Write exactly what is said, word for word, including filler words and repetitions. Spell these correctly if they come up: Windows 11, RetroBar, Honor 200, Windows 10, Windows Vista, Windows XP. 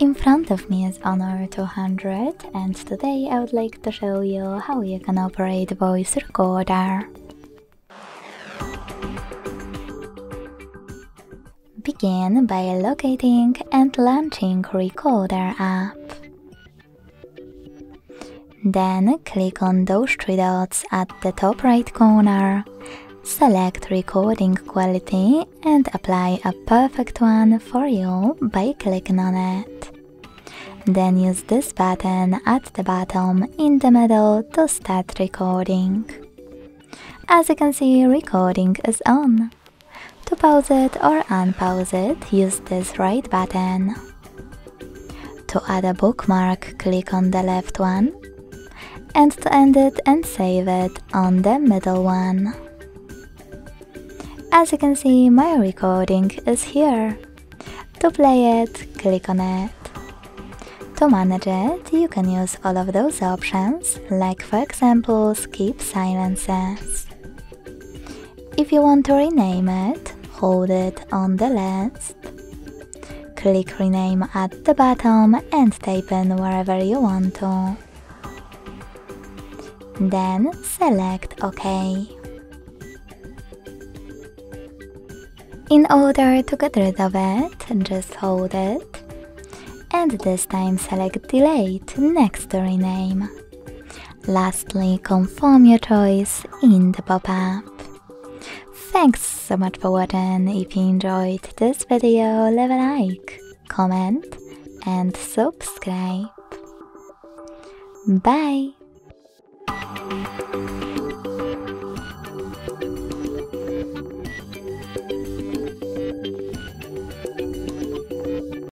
In front of me is Honor two hundred, and today I would like to show you how you can operate voice recorder. Begin by locating and launching recorder app. Then click on those three dots at the top right corner. Select recording quality and apply a perfect one for you by clicking on it. Then use this button at the bottom in the middle to start recording. As you can see, recording is on. To pause it or unpause it, use this right button. To add a bookmark, click on the left one. And to end it and save it on the middle one. As you can see, my recording is here. To play it, click on it. To manage it, you can use all of those options, like for example, skip silences. If you want to rename it, hold it on the list. Click rename at the bottom and type in wherever you want to. Then select OK. In order to get rid of it, just hold it, and this time select Delete next to Rename. Lastly, confirm your choice in the pop-up. Thanks so much for watching. If you enjoyed this video, leave a like, comment, and subscribe. Bye!